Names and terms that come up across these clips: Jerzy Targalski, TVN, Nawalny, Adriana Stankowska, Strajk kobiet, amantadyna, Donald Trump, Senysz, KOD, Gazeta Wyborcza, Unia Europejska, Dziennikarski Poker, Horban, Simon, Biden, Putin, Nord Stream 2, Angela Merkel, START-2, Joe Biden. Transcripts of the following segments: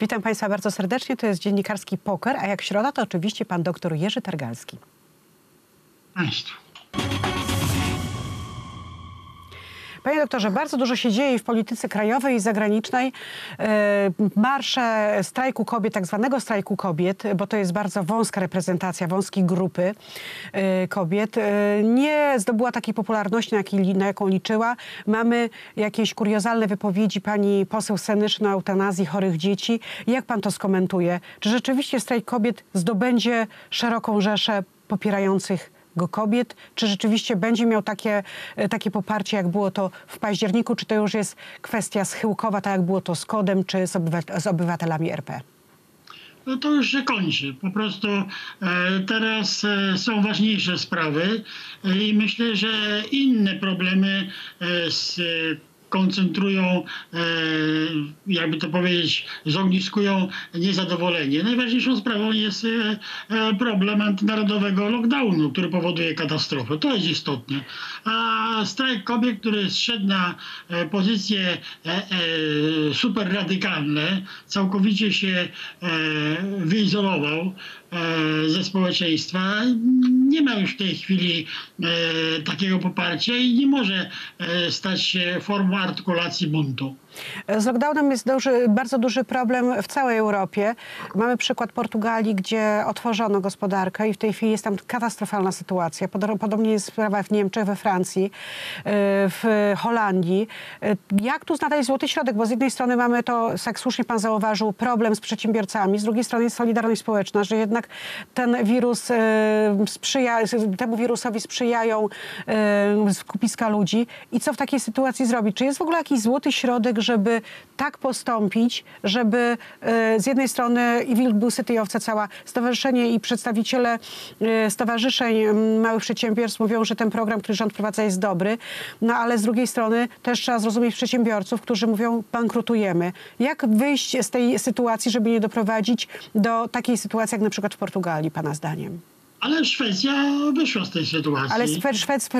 Witam Państwa bardzo serdecznie. To jest dziennikarski poker, a jak środa to oczywiście pan doktor Jerzy Targalski. Cześć. Panie doktorze, bardzo dużo się dzieje w polityce krajowej i zagranicznej. Marsze strajku kobiet, tak zwanego strajku kobiet, bo to jest bardzo wąska reprezentacja, wąskiej grupy kobiet, nie zdobyła takiej popularności, na jaką liczyła. Mamy jakieś kuriozalne wypowiedzi pani poseł Senysz na eutanazji chorych dzieci. Jak pan to skomentuje? Czy rzeczywiście strajk kobiet zdobędzie szeroką rzeszę popierających go kobiet? Czy rzeczywiście będzie miał takie poparcie, jak było to w październiku? Czy to już jest kwestia schyłkowa, tak jak było to z KOD-em, czy z obywatelami RP? No to już się kończy. Po prostu teraz są ważniejsze sprawy i myślę, że inne problemy koncentrują, jakby to powiedzieć, zogniskują niezadowolenie. Najważniejszą sprawą jest problem antynarodowego lockdownu, który powoduje katastrofę. To jest istotne. A strajk kobiet, który zszedł na pozycje superradykalne, całkowicie się wyizolował ze społeczeństwa, nie ma już w tej chwili takiego poparcia i nie może stać się formą artykulacji buntu. Z lockdownem jest bardzo duży problem w całej Europie. Mamy przykład Portugalii, gdzie otworzono gospodarkę i w tej chwili jest tam katastrofalna sytuacja. Podobnie jest sprawa w Niemczech, we Francji, w Holandii. Jak tu znaleźć złoty środek? Bo z jednej strony mamy to, jak słusznie pan zauważył, problem z przedsiębiorcami, z drugiej strony jest solidarność społeczna, że jednak ten wirus temu wirusowi sprzyjają skupiska ludzi. I co w takiej sytuacji zrobić? Czy jest w ogóle jakiś złoty środek, żeby tak postąpić, żeby z jednej strony i wilbusy tej owce cała stowarzyszenie i przedstawiciele stowarzyszeń małych przedsiębiorstw mówią, że ten program, który rząd wprowadza, jest dobry, no ale z drugiej strony też trzeba zrozumieć przedsiębiorców, którzy mówią, bankrutujemy. Jak wyjść z tej sytuacji, żeby nie doprowadzić do takiej sytuacji, jak na przykład w Portugalii, pana zdaniem? Ale Szwecja wyszła z tej sytuacji. Ale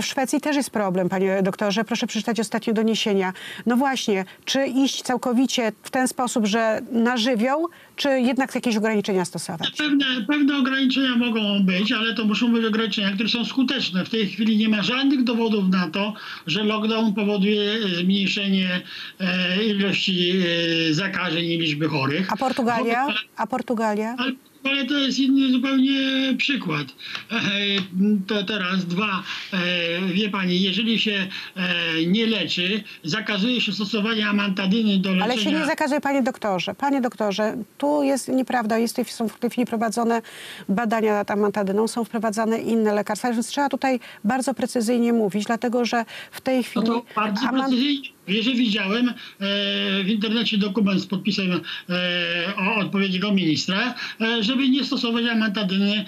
w Szwecji też jest problem, panie doktorze. Proszę przeczytać ostatnie doniesienia. No właśnie, czy iść całkowicie w ten sposób, że na żywioł, czy jednak jakieś ograniczenia stosować? Pewne ograniczenia mogą być, ale to muszą być ograniczenia, które są skuteczne. W tej chwili nie ma żadnych dowodów na to, że lockdown powoduje zmniejszenie ilości zakażeń i liczby chorych. A Portugalia? A Portugalia? Ale to jest inny zupełnie przykład. To teraz dwa. Wie pani, jeżeli się nie leczy, zakazuje się stosowania amantadyny do leczenia. Ale się nie zakazuje, panie doktorze. Panie doktorze, tu jest nieprawda. Są w tej chwili prowadzone badania nad amantadyną, są wprowadzane inne lekarstwa, więc trzeba tutaj bardzo precyzyjnie mówić, dlatego że w tej chwili... No to bardzo precyzyjnie. Wiesz, widziałem w internecie dokument z podpisem odpowiedniego ministra, żeby nie stosować amantadyny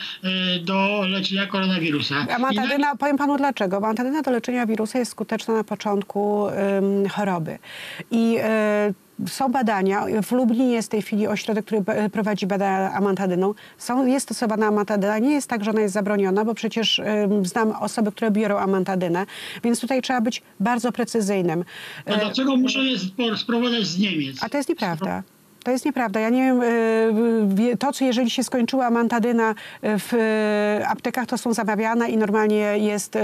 do leczenia koronawirusa. Amantadyna, powiem panu dlaczego. Amantadyna do leczenia wirusa jest skuteczna na początku choroby. I są badania, w Lublinie jest w tej chwili ośrodek, który prowadzi badania amantadyną. Jest stosowana amantadyna, nie jest tak, że ona jest zabroniona, bo przecież znam osoby, które biorą amantadynę, więc tutaj trzeba być bardzo precyzyjnym. A dlaczego muszą je sprowadzać z Niemiec? A to jest nieprawda. To jest nieprawda. Ja nie wiem, to co jeżeli się skończyła amantadyna w aptekach, to są zamawiane i normalnie jest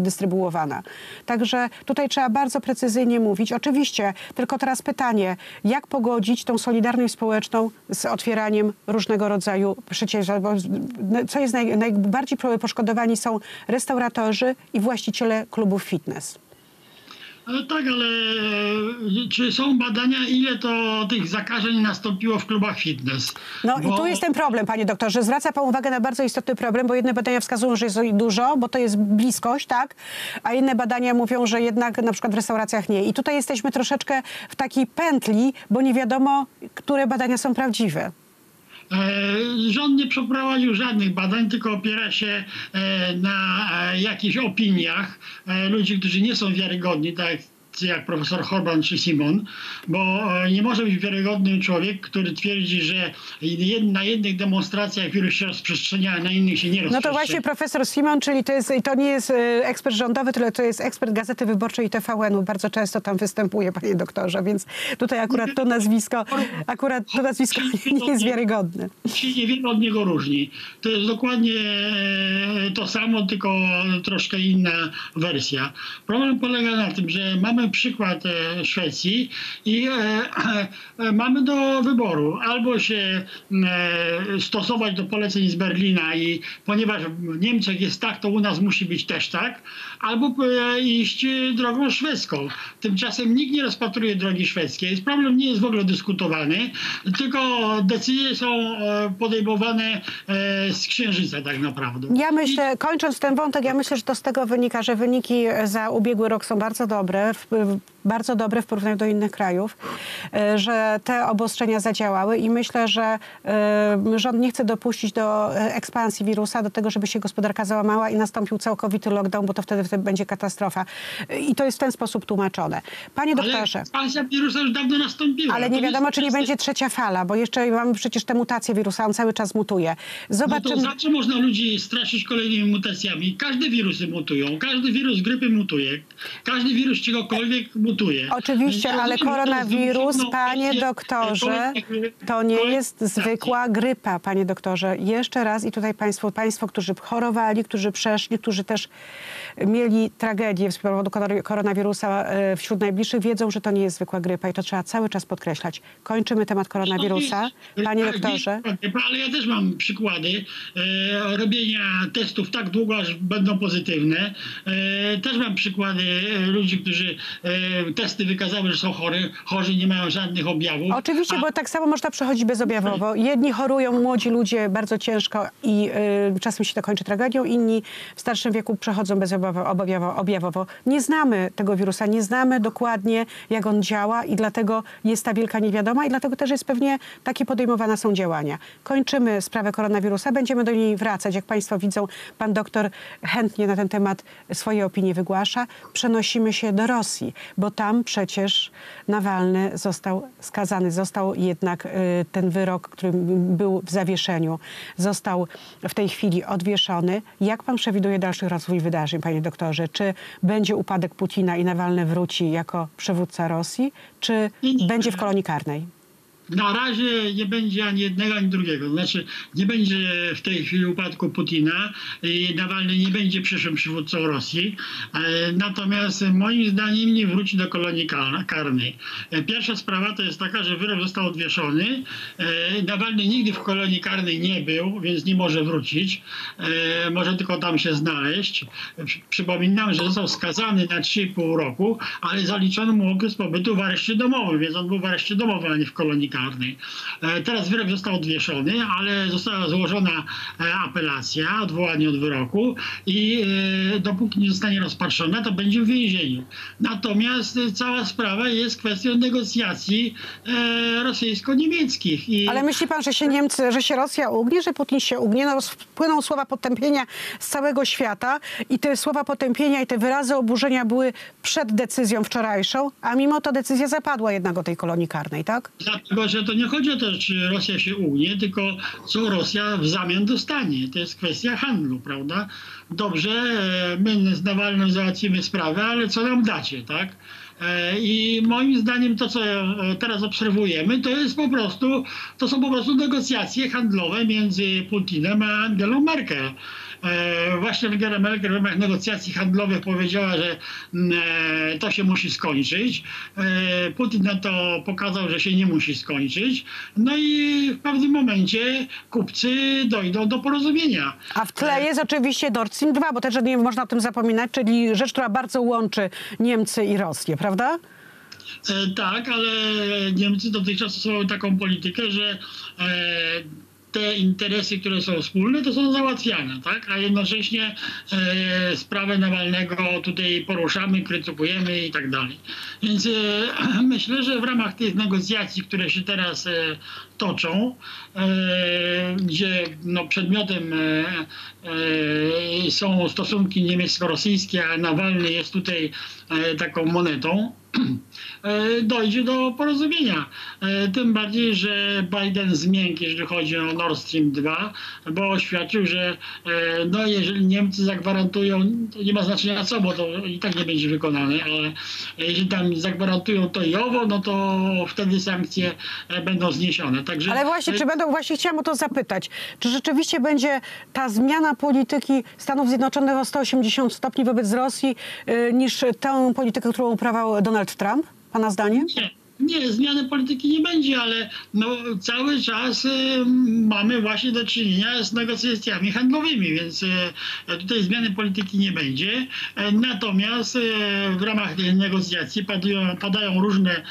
dystrybuowana. Także tutaj trzeba bardzo precyzyjnie mówić. Oczywiście, tylko teraz pytanie, jak pogodzić tą solidarność społeczną z otwieraniem różnego rodzaju przedsiębiorstw? Co jest najbardziej poszkodowani są restauratorzy i właściciele klubów fitness. No tak, ale czy są badania, ile to tych zakażeń nastąpiło w klubach fitness? No i tu jest ten problem, panie doktorze. Zwraca pan uwagę na bardzo istotny problem, bo jedne badania wskazują, że jest dużo, bo to jest bliskość, tak? A inne badania mówią, że jednak na przykład w restauracjach nie. I tutaj jesteśmy troszeczkę w takiej pętli, bo nie wiadomo, które badania są prawdziwe. Rząd nie przeprowadził żadnych badań, tylko opiera się na jakichś opiniach ludzi, którzy nie są wiarygodni, tak jak profesor Horban czy Simon, bo nie może być wiarygodny człowiek, który twierdzi, że na jednych demonstracjach wirus się rozprzestrzenia, a na innych się nie rozprzestrzenia. No to właśnie profesor Simon, czyli to nie jest ekspert rządowy, tylko to jest ekspert Gazety Wyborczej i TVN-u. Bardzo często tam występuje, panie doktorze, więc tutaj akurat to nazwisko nie jest wiarygodne. Niewiele od niego różni. To jest dokładnie to samo, tylko troszkę inna wersja. Problem polega na tym, że mamy przykład Szwecji i mamy do wyboru albo się stosować do poleceń z Berlina i ponieważ w Niemczech jest tak, to u nas musi być też tak, albo iść drogą szwedzką. Tymczasem nikt nie rozpatruje drogi szwedzkiej. Problem nie jest w ogóle dyskutowany, tylko decyzje są podejmowane z księżyca tak naprawdę. Ja myślę, kończąc ten wątek, ja myślę, że to z tego wynika, że wyniki za ubiegły rok są bardzo dobre w porównaniu do innych krajów, że te obostrzenia zadziałały i myślę, że rząd nie chce dopuścić do ekspansji wirusa, do tego, żeby się gospodarka załamała i nastąpił całkowity lockdown, bo to wtedy będzie katastrofa. I to jest w ten sposób tłumaczone. Panie doktorze... Ale ekspansja wirusa już dawno nastąpiła. Ale nie wiadomo, czy nie będzie trzecia fala, bo jeszcze mamy przecież te mutacje wirusa, on cały czas mutuje. Zobaczymy... No to zawsze można ludzi straszyć kolejnymi mutacjami. Każde wirusy mutują, każdy wirus grypy mutuje, każdy wirus czegokolwiek mutuje. Oczywiście, ale koronawirus, panie doktorze, to nie jest zwykła grypa, panie doktorze. Jeszcze raz i tutaj państwo, którzy chorowali, którzy przeszli, którzy też mieli tragedię z powodu koronawirusa wśród najbliższych, wiedzą, że to nie jest zwykła grypa i to trzeba cały czas podkreślać. Kończymy temat koronawirusa. Panie doktorze. Ale ja też mam przykłady robienia testów tak długo, aż będą pozytywne. Też mam przykłady ludzi, którzy testy wykazały, że są chorzy, nie mają żadnych objawów. Oczywiście, bo tak samo można przechodzić bezobjawowo. Jedni chorują, młodzi ludzie bardzo ciężko i czasem się to kończy tragedią, inni w starszym wieku przechodzą bezobjawowo. Nie znamy tego wirusa, nie znamy dokładnie, jak on działa i dlatego jest ta wielka niewiadoma i dlatego też jest pewnie takie podejmowane są działania. Kończymy sprawę koronawirusa, będziemy do niej wracać. Jak państwo widzą, pan doktor chętnie na ten temat swoje opinie wygłasza. Przenosimy się do Rosji, bo tam przecież Nawalny został skazany, został jednak ten wyrok, który był w zawieszeniu, został w tej chwili odwieszony. Jak pan przewiduje dalszy rozwój wydarzeń, panie doktorze? Czy będzie upadek Putina i Nawalny wróci jako przywódca Rosji, czy będzie w kolonii karnej? Na razie nie będzie ani jednego, ani drugiego. Znaczy, nie będzie w tej chwili upadku Putina i Nawalny nie będzie przyszłym przywódcą Rosji. Natomiast moim zdaniem nie wróci do kolonii karnej. Pierwsza sprawa to jest taka, że wyrok został odwieszony. Nawalny nigdy w kolonii karnej nie był, więc nie może wrócić. Może tylko tam się znaleźć. Przypominam, że został skazany na 3,5 roku, ale zaliczono mu okres pobytu w areszcie domowym, więc on był w areszcie domowym, a nie w kolonii karnej. Teraz wyrok został odwieszony, ale została złożona apelacja, odwołanie od wyroku i dopóki nie zostanie rozpatrzona, to będzie w więzieniu. Natomiast cała sprawa jest kwestią negocjacji rosyjsko-niemieckich. Ale myśli pan, że się Niemcy, że się Rosja ugnie, że Putin się ugnie? No, wpłyną słowa potępienia z całego świata i te słowa potępienia i te wyrazy oburzenia były przed decyzją wczorajszą, a mimo to decyzja zapadła jednak o tej kolonii karnej, tak? Dlatego, że to nie chodzi o to, czy Rosja się ugnie, tylko co Rosja w zamian dostanie. To jest kwestia handlu, prawda? Dobrze, my z Nawalnym załatwimy sprawę, ale co nam dacie, tak? I moim zdaniem to, co teraz obserwujemy, to jest po prostu, to są po prostu negocjacje handlowe między Putinem a Angelą Merkel. Właśnie Angela Merkel w ramach negocjacji handlowych powiedziała, że to się musi skończyć. Putin na to pokazał, że się nie musi skończyć. No i w pewnym momencie kupcy dojdą do porozumienia. A w tle jest oczywiście Nord Stream 2, bo też nie można o tym zapominać, czyli rzecz, która bardzo łączy Niemcy i Rosję, prawda? Tak, ale Niemcy dotychczas stosowały taką politykę, że te interesy, które są wspólne, to są załatwiane, tak? A jednocześnie sprawę Nawalnego tutaj poruszamy, krytykujemy i tak dalej. Więc myślę, że w ramach tych negocjacji, które się teraz toczą, gdzie no, przedmiotem są stosunki niemiecko-rosyjskie, a Nawalny jest tutaj taką monetą, dojdzie do porozumienia. Tym bardziej, że Biden zmiękł, jeżeli chodzi o Nord Stream 2, bo oświadczył, że no, jeżeli Niemcy zagwarantują, to nie ma znaczenia co, bo to i tak nie będzie wykonane, ale jeżeli tam zagwarantują to i owo, no to wtedy sankcje będą zniesione. Także... Ale właśnie, czy będą, właśnie chciałam o to zapytać, czy rzeczywiście będzie ta zmiana polityki Stanów Zjednoczonych o 180 stopni wobec Rosji niż tę politykę, którą uprawiał Donald Trump, pana zdaniem? Nie, zmiany polityki nie będzie, ale no, cały czas mamy właśnie do czynienia z negocjacjami handlowymi, więc tutaj zmiany polityki nie będzie. Natomiast w ramach tych negocjacji padają różne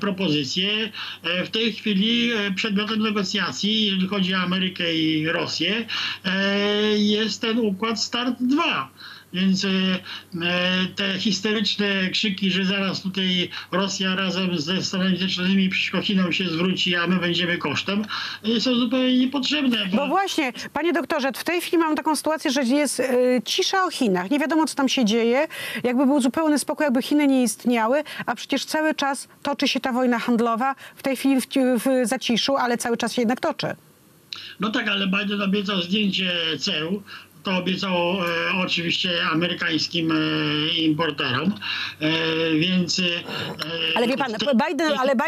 propozycje. W tej chwili przedmiotem negocjacji, jeżeli chodzi o Amerykę i Rosję, jest ten układ START-2. Więc te historyczne krzyki, że zaraz tutaj Rosja razem ze Stanami Zjednoczonymi przeciwko Chinom się zwróci, a my będziemy kosztem, są zupełnie niepotrzebne. Bo właśnie, panie doktorze, w tej chwili mamy taką sytuację, że jest cisza o Chinach. Nie wiadomo, co tam się dzieje. Jakby był zupełny spokój, jakby Chiny nie istniały, a przecież cały czas toczy się ta wojna handlowa. W tej chwili w zaciszu, ale cały czas się jednak toczy. No tak, ale Biden obiecał zdjęcie ceł. To obiecał oczywiście amerykańskim importerom, więc... Ale wie pan,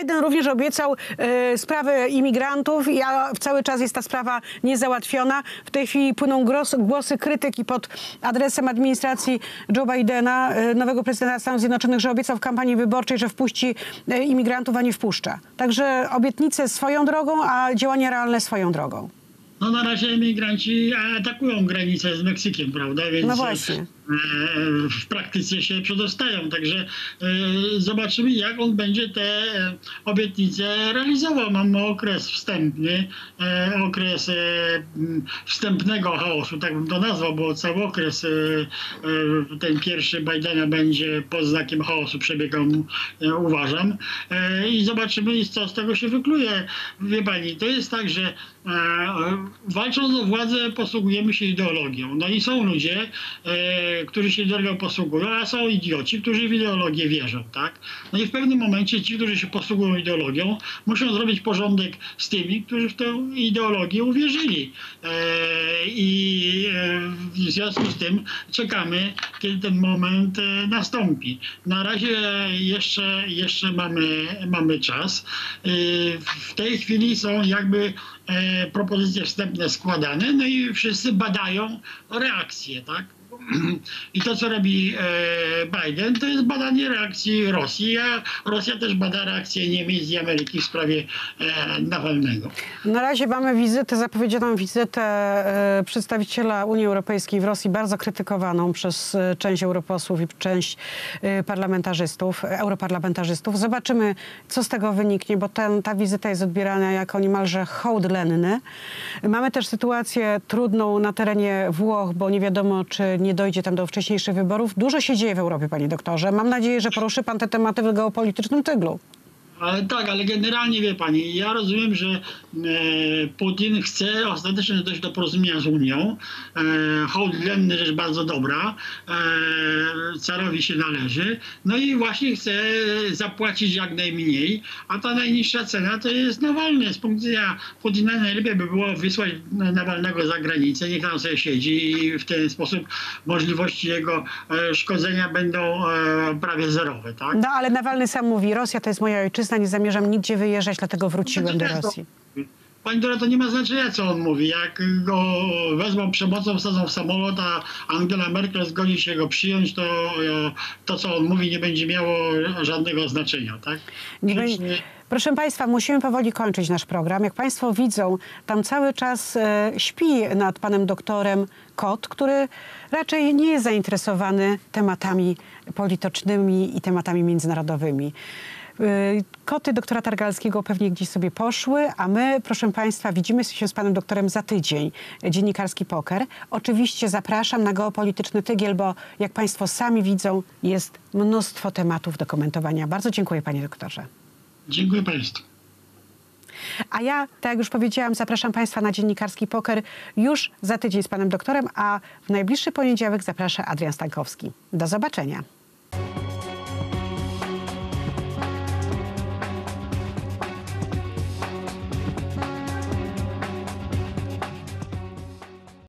Biden również obiecał sprawę imigrantów i cały czas jest ta sprawa niezałatwiona. W tej chwili płyną głosy krytyki pod adresem administracji Joe Bidena, nowego prezydenta Stanów Zjednoczonych, że obiecał w kampanii wyborczej, że wpuści imigrantów, a nie wpuszcza. Także obietnice swoją drogą, a działania realne swoją drogą. No na razie imigranci atakują granicę z Meksykiem, prawda? Więc no właśnie. W praktyce się przedostają. Także zobaczymy, jak on będzie te obietnice realizował. Mamy okres wstępny, okres wstępnego chaosu, tak bym to nazwał, bo cały okres ten pierwszy Bidena będzie pod znakiem chaosu przebiegał, uważam. I zobaczymy, co z tego się wykluje. Wie pani, to jest tak, że walcząc o władzę, posługujemy się ideologią. No i są ludzie, którzy się ideologią posługują, a są idioci, którzy w ideologię wierzą, tak? No i w pewnym momencie ci, którzy się posługują ideologią, muszą zrobić porządek z tymi, którzy w tę ideologię uwierzyli. I w związku z tym czekamy, kiedy ten moment nastąpi. Na razie jeszcze mamy czas. W tej chwili są jakby propozycje wstępne składane, no i wszyscy badają reakcję, tak? I to, co robi Biden, to jest badanie reakcji Rosji, a Rosja też bada reakcję Niemiec i Ameryki w sprawie Nawalnego. Na razie mamy wizytę, zapowiedzianą wizytę przedstawiciela Unii Europejskiej w Rosji, bardzo krytykowaną przez część europosłów i część europarlamentarzystów. Zobaczymy, co z tego wyniknie, bo ta wizyta jest odbierana jako niemalże hołd lenny. Mamy też sytuację trudną na terenie Włoch, bo nie wiadomo, czy nie dojdzie tam do wcześniejszych wyborów. Dużo się dzieje w Europie, panie doktorze. Mam nadzieję, że poruszy pan te tematy w geopolitycznym tyglu. Ale tak, ale generalnie wie pani, ja rozumiem, że Putin chce ostatecznie dojść do porozumienia z Unią. Hołd lenny, rzecz bardzo dobra. Carowi się należy. No i właśnie chce zapłacić jak najmniej, a ta najniższa cena to jest Nawalny. Z punktu widzenia Putina najlepiej by było wysłać Nawalnego za granicę, niech tam sobie siedzi i w ten sposób możliwości jego szkodzenia będą prawie zerowe, tak? No ale Nawalny sam mówi, Rosja to jest moja ojczyzna. Nie zamierzam nigdzie wyjeżdżać, dlatego wróciłem do Rosji. Pani Dora, to nie ma znaczenia, co on mówi. Jak go wezmą przemocą, wsadzą w samolot, a Angela Merkel zgodzi się go przyjąć, to co on mówi, nie będzie miało żadnego znaczenia, tak? Proszę państwa, musimy powoli kończyć nasz program. Jak państwo widzą, tam cały czas śpi nad panem doktorem KOD, który raczej nie jest zainteresowany tematami politycznymi i tematami międzynarodowymi. Koty doktora Targalskiego pewnie gdzieś sobie poszły, a my, proszę państwa, widzimy się z panem doktorem za tydzień. Dziennikarski poker. Oczywiście zapraszam na geopolityczny tygiel, bo jak państwo sami widzą, jest mnóstwo tematów do komentowania. Bardzo dziękuję, panie doktorze. Dziękuję państwu. A ja, tak jak już powiedziałam, zapraszam Państwa na dziennikarski poker już za tydzień z panem doktorem, a w najbliższy poniedziałek zaprasza Adriana Stankowska. Do zobaczenia.